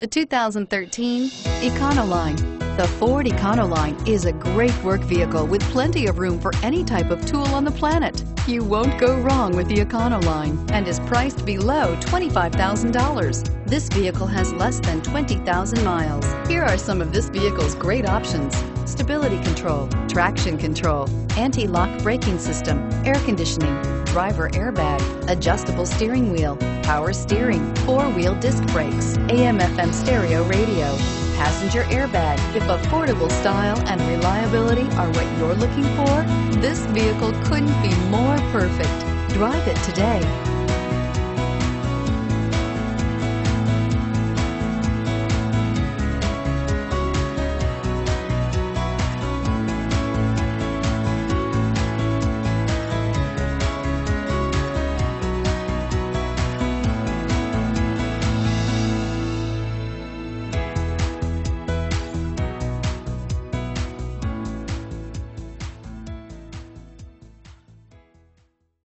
The 2013 Econoline. The Ford Econoline is a great work vehicle with plenty of room for any type of tool on the planet. You won't go wrong with the Econoline and is priced below $25,000. This vehicle has less than 20,000 miles. Here are some of this vehicle's great options: stability control, traction control, anti-lock braking system, air conditioning, driver airbag, adjustable steering wheel, power steering, four-wheel disc brakes, AM/FM stereo radio, passenger airbag. If affordable style and reliability are what you're looking for, this vehicle couldn't be more perfect. Drive it today.